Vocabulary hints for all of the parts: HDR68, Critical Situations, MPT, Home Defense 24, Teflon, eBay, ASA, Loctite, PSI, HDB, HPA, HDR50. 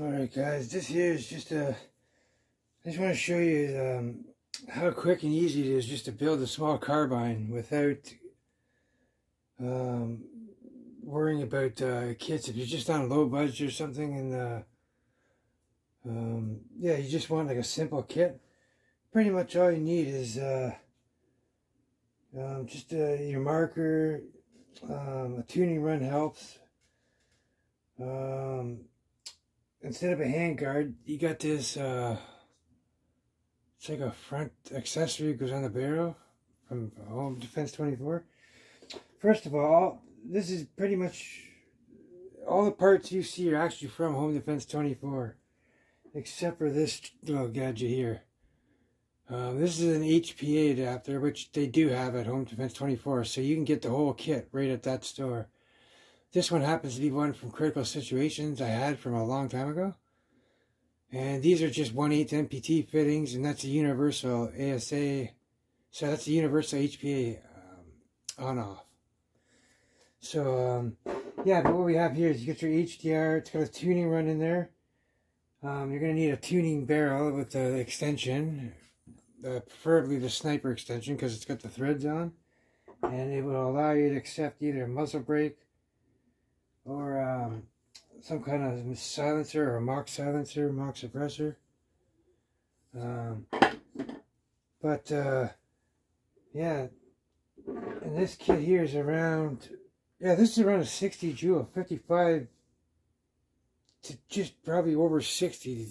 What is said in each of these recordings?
Alright guys, this here is just a, I just want to show you how quick and easy it is just to build a small carbine without worrying about kits. If you're just on a low budget or something and yeah, you just want like a simple kit, pretty much all you need is just your marker, a tuning run helps. Instead of a handguard, you got this, it's like a front accessory that goes on the barrel from Home Defense 24. First of all, this is pretty much, all the parts you see are actually from Home Defense 24. Except for this little gadget here. This is an HPA adapter, which they do have at Home Defense 24. So you can get the whole kit right at that store. This one happens to be one from Critical Situations I had from a long time ago. And these are just 1/8 MPT fittings, and that's a universal ASA. So that's a universal HPA on-off. So, yeah, but what we have here is you get your HDR. It's got a tuning run in there. You're going to need a tuning barrel with the extension. Preferably the sniper extension because it's got the threads on. And it will allow you to accept either a muzzle brake or some kind of silencer or mock suppressor. Yeah, and this kit here is around, yeah, this is around a 60 joule, 55 to just probably over 60,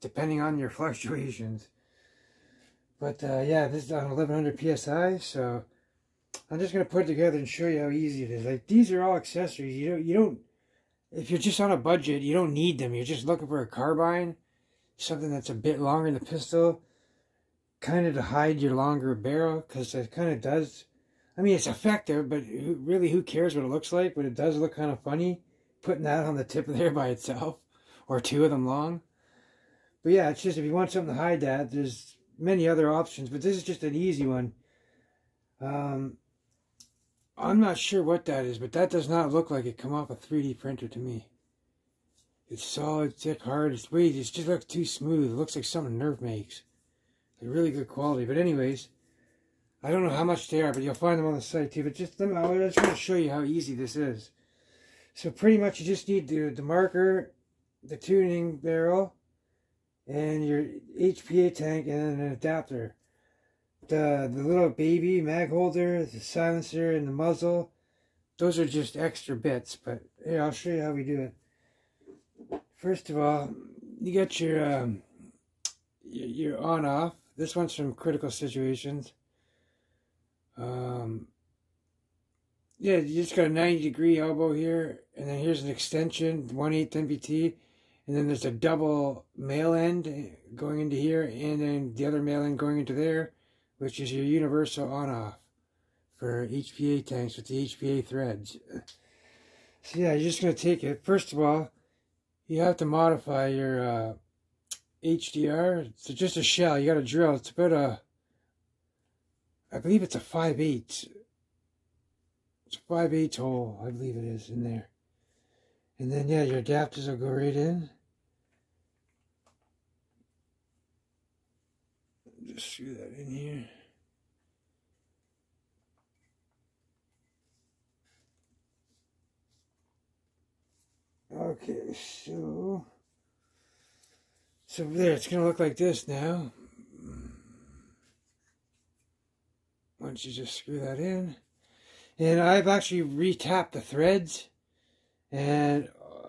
depending on your fluctuations. But yeah, this is on 1100 PSI, so I'm just going to put it together and show you how easy it is. Like, these are all accessories. You don't, if you're just on a budget, you don't need them. You're just looking for a carbine, something that's a bit longer than the pistol, kind of to hide your longer barrel, because it kind of does, I mean, it's effective, but really who cares what it looks like, but it does look kind of funny, putting that on the tip there by itself, or two of them long. But yeah, it's just, if you want something to hide that, there's many other options, but this is just an easy one. I'm not sure what that is, but that does not look like it come off a 3D printer to me. It's solid, thick, hard, it's weighty, it just looks too smooth. It looks like something Nerf makes. They're really good quality. But anyways, I don't know how much they are, but you'll find them on the site too. But just, I just want to show you how easy this is. So pretty much you just need the marker, the tuning barrel, and your HPA tank and an adapter. The little baby mag holder, the silencer, and the muzzle, those are just extra bits, but here, I'll show you how we do it. First of all, you got your on-off. This one's from Critical Situations. Yeah, you just got a 90-degree elbow here, and then here's an extension, 1/8 MPT, and then there's a double male end going into here, and then the other male end going into there, which is your universal on-off for HPA tanks with the HPA threads. So yeah, you're just going to take it. First of all, you have to modify your HDR. It's just a shell. You got to drill. It's about a, I believe it's a 5/8. It's a 5/8 hole, I believe it is, in there. And then, yeah, your adapters will go right in. Just screw that in here. Okay, so there, it's gonna look like this now. Once you just screw that in, and I've actually re-tapped the threads, and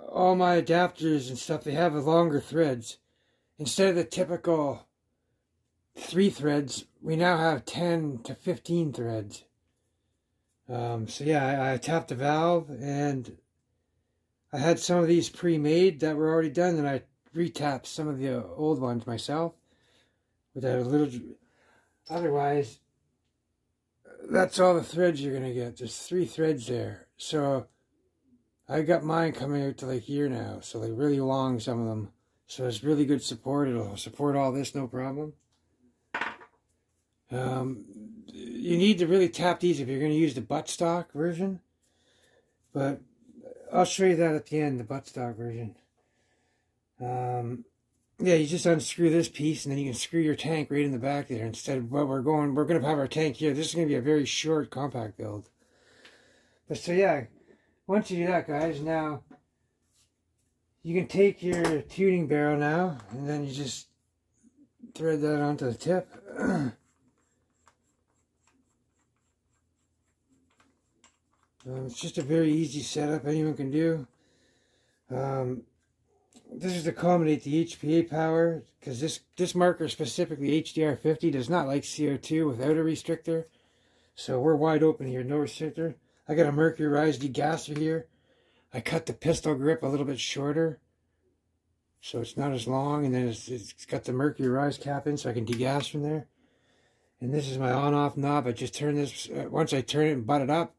all my adapters and stuff, they have longer threads instead of the typical 3 threads. We now have 10 to 15 threads. So yeah, I tapped the valve, and I had some of these pre-made that were already done, and I re-tapped some of the old ones myself without a little. Otherwise, that's all the threads you're gonna get. There's 3 threads there, so I got mine coming out to like here now, so like really long, some of them. So it's really good support. It'll support all this, no problem. You need to really tap these if you're going to use the buttstock version, but I'll show you that at the end, the buttstock version. Yeah, you just unscrew this piece, and then you can screw your tank right in the back there. Instead of what we're going to have our tank here. This is going to be a very short compact build. But so yeah, once you do that, guys, now you can take your tuning barrel now, and then you just thread that onto the tip. It's just a very easy setup anyone can do. This is to accommodate the HPA power, because this marker, specifically HDR50, does not like CO2 without a restrictor. So we're wide open here, no restrictor. I got a mercurized degasser here. I cut the pistol grip a little bit shorter, so it's not as long, and then it's got the mercurized cap in, so I can degas from there. And this is my on-off knob. I just turn this, once I turn it and butt it up,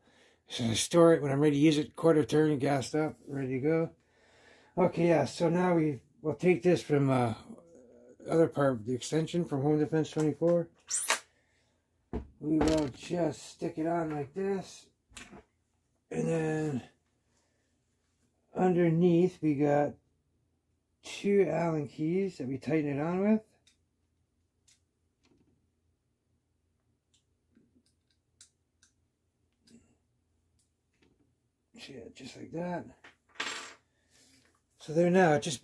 so I store it when I'm ready to use it, quarter turn, gassed up, ready to go. Okay, yeah, so now we'll take this from other part, the extension from Home Defense 24. We will just stick it on like this. And then underneath we got two Allen keys that we tighten it on with. So yeah, just like that. So there now, it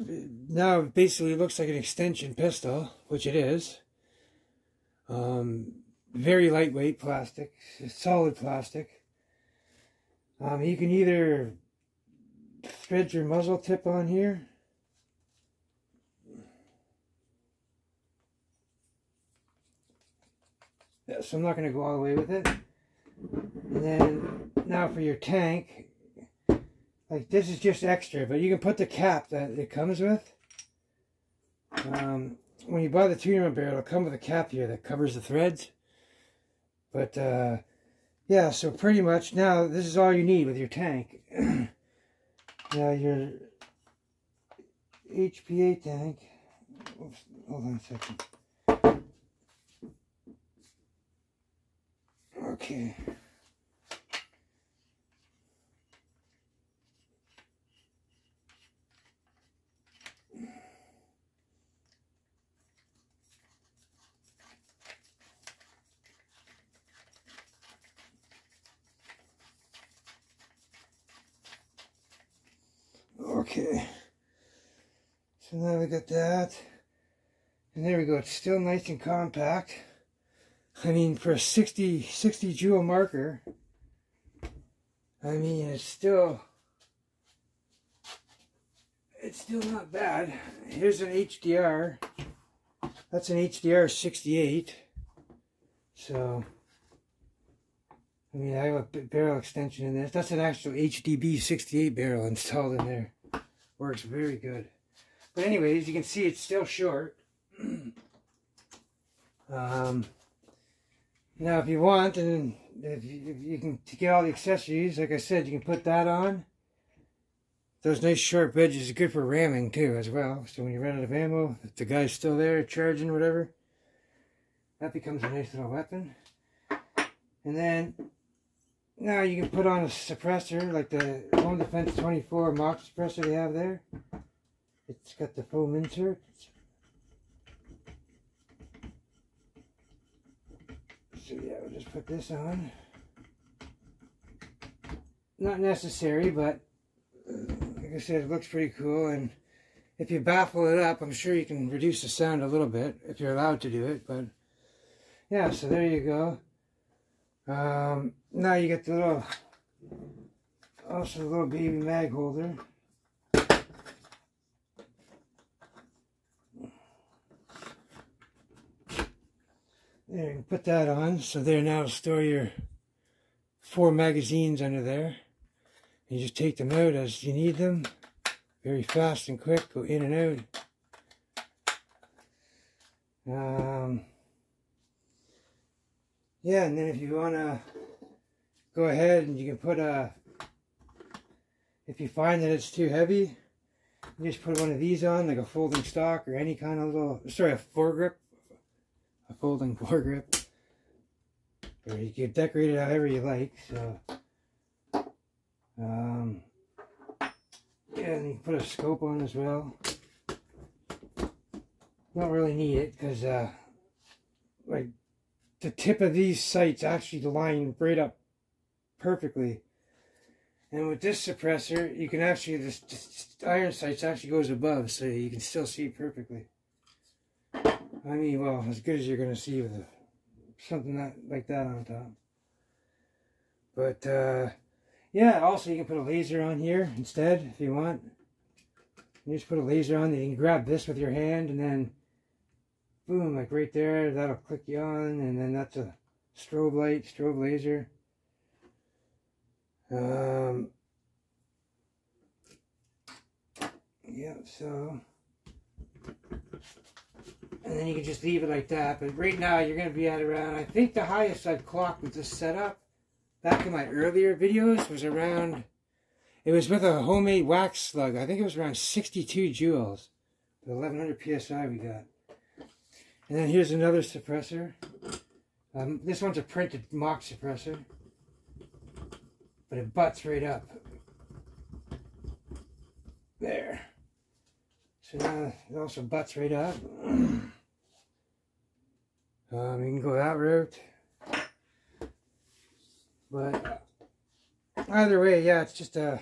basically looks like an extension pistol, which it is. Very lightweight plastic, solid plastic. You can either thread your muzzle tip on here, yeah, so I'm not going to go all the way with it. And then now for your tank. Like, this is just extra, but you can put the cap that it comes with. When you buy the tuner barrel, it'll come with a cap here that covers the threads. But, yeah, so pretty much now this is all you need with your tank. Now your HPA tank, oops, hold on a second. Okay. Okay, so now we got that, and there we go, it's still nice and compact. I mean, for a 60 joule marker, I mean, it's still not bad. Here's an HDR, that's an HDR68, so, I mean, I have a barrel extension in this, that's an actual HDB 68 barrel installed in there. Works very good. But anyways, you can see it's still short. Now if you want, and if you can get all the accessories, like I said, you can put that on. Those nice sharp edges are good for ramming too as well. So when you run out of ammo, if the guy's still there charging, whatever, that becomes a nice little weapon. And then now you can put on a suppressor, like the Home Defense 24 mock suppressor they have there. It's got the foam insert. So yeah, we'll just put this on. Not necessary, but like I said, it looks pretty cool. And if you baffle it up, I'm sure you can reduce the sound a little bit, if you're allowed to do it. But yeah, so there you go. Now you get the little, also the little baby mag holder. There, you can put that on. So there, now store your 4 magazines under there. You just take them out as you need them. Very fast and quick, go in and out. Yeah, and then if you want to go ahead and you can put a, if you find that it's too heavy, you just put one of these on, like a folding stock or any kind of little, sorry, a folding foregrip, or you can decorate it however you like, so, yeah, and you can put a scope on as well, don't really need it because like the tip of these sights actually line right up perfectly. And with this suppressor, you can actually, this iron sights actually goes above, so you can still see perfectly. I mean, well, as good as you're going to see with something that, like that on top. But, yeah, also you can put a laser on here instead, if you want. You just put a laser on, then you can grab this with your hand, and then, boom, like right there, that'll click you on, and then that's a strobe light, strobe laser. Yeah, so, and then you can just leave it like that, but right now you're going to be at around, I think the highest I've clocked with this setup, back in my earlier videos, was around, it was with a homemade wax slug, I think it was around 62 joules, the 1100 PSI we got. And then here's another suppressor, this one's a printed mock suppressor. But it butts right up. There. So now it also butts right up. You can go that route. But either way, yeah, it's just a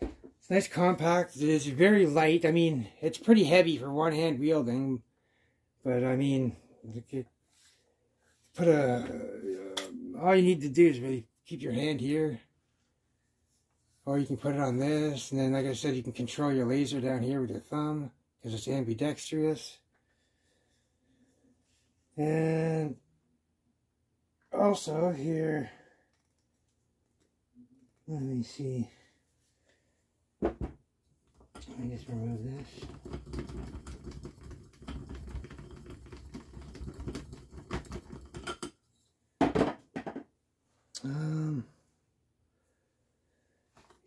it's nice compact. It is very light. I mean, it's pretty heavy for one hand wielding. But I mean, you could put a all you need to do is really keep your hand here. Or you can put it on this, and then like I said, you can control your laser down here with your thumb, because it's ambidextrous. And also here, let me see, let me just remove this.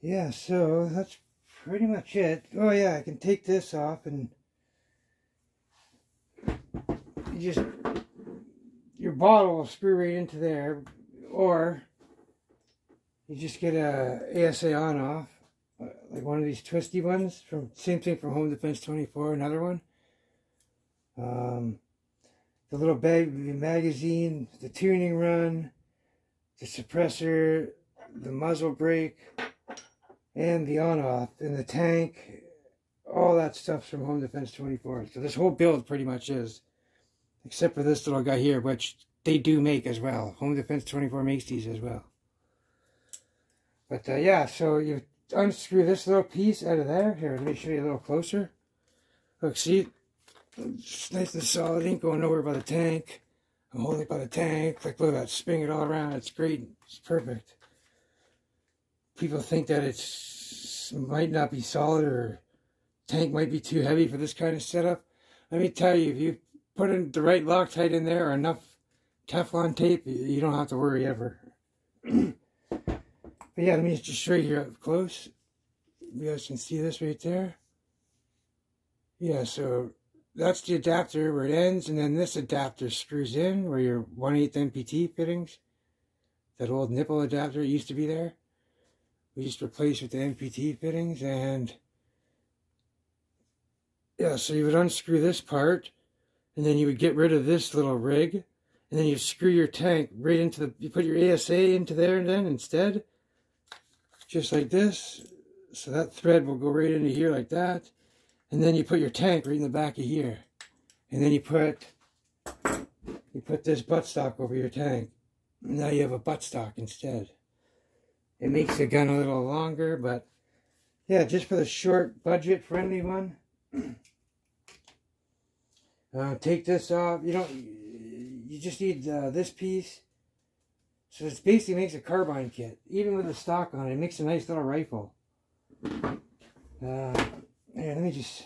Yeah, so that's pretty much it. Oh yeah, I can take this off and you just, your bottle will screw right into there, or you just get a ASA on off, like one of these twisty ones, from same thing from Home Defense 24, another one. The little bag, the magazine, the tuning run, the suppressor, the muzzle brake, and the on-off, and the tank, all that stuff's from Home Defense 24. So this whole build pretty much is, except for this little guy here, which they do make as well. Home Defense 24 makes these as well. But yeah, so you unscrew this little piece out of there. Here, let me show you a little closer. Look, see? It's nice and solid, ain't going nowhere by the tank. I'm holding it by the tank. Like, look at that, spinning it all around. It's great. It's perfect. People think that it might not be solid or tank might be too heavy for this kind of setup. Let me tell you, if you put in the right Loctite in there or enough Teflon tape, you don't have to worry ever. But yeah, let me just show you here up close. You guys can see this right there. Yeah, so that's the adapter where it ends, and then this adapter screws in where your 1/8 MPT fittings, that old nipple adapter used to be there. We just replaced with the MPT fittings, and yeah, so you would unscrew this part, and then you would get rid of this little rig, and then you screw your tank right into the, you put your ASA into there and then instead, just like this, so that thread will go right into here like that, and then you put your tank right in the back of here, and then you put this buttstock over your tank, and now you have a buttstock instead. It makes the gun a little longer, but yeah, just for the short, budget-friendly one. Take this off. You don't. You just need this piece. So it basically makes a carbine kit, even with the stock on it. It makes a nice little rifle. Here, let me just.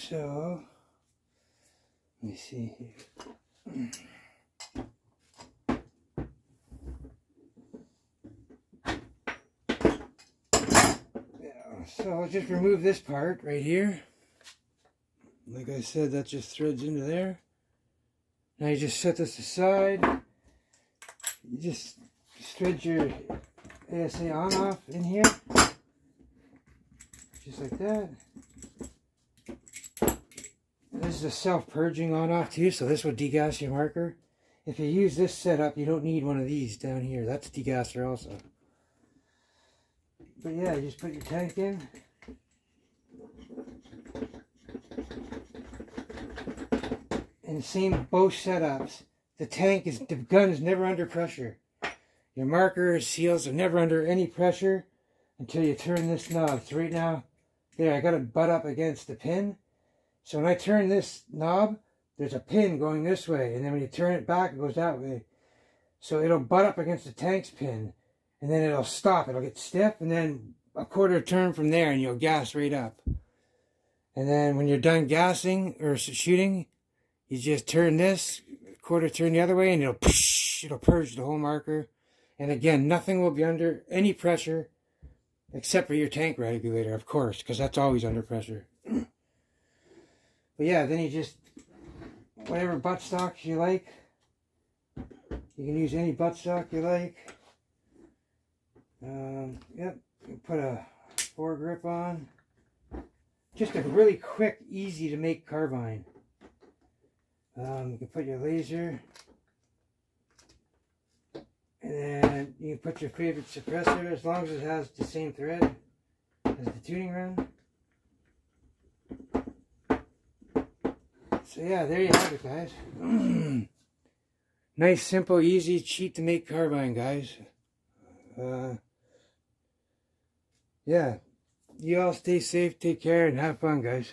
So, let me see here. So I'll just remove this part right here. Like I said, that just threads into there. Now you just set this aside. You just thread your ASA on off in here. Just like that. This is a self-purging on off too, so this will degas your marker. If you use this setup, you don't need one of these down here. That's degasser also. But yeah, you just put your tank in. And same both setups. The tank is, the gun is never under pressure. Your marker seals are never under any pressure until you turn this knob. So right now, there, I got it butt up against the pin. So when I turn this knob, there's a pin going this way, and then when you turn it back, it goes that way. So it'll butt up against the tank's pin, and then it'll stop. It'll get stiff, and then a quarter turn from there, and you'll gas right up. And then when you're done gassing or shooting, you just turn this, quarter turn the other way, and it'll purge the whole marker. And again, nothing will be under any pressure except for your tank regulator, of course, because that's always under pressure. But yeah, then you just... whatever buttstocks you like. You can use any buttstock you like. Yep, you put a foregrip on. Just a really quick, easy to make carbine. You can put your laser. And then you can put your favorite suppressor, as long as it has the same thread as the tuning round. So yeah, there you have it, guys. Nice, simple, easy, cheap to make carbine, guys. Yeah, you all stay safe, take care, and have fun, guys.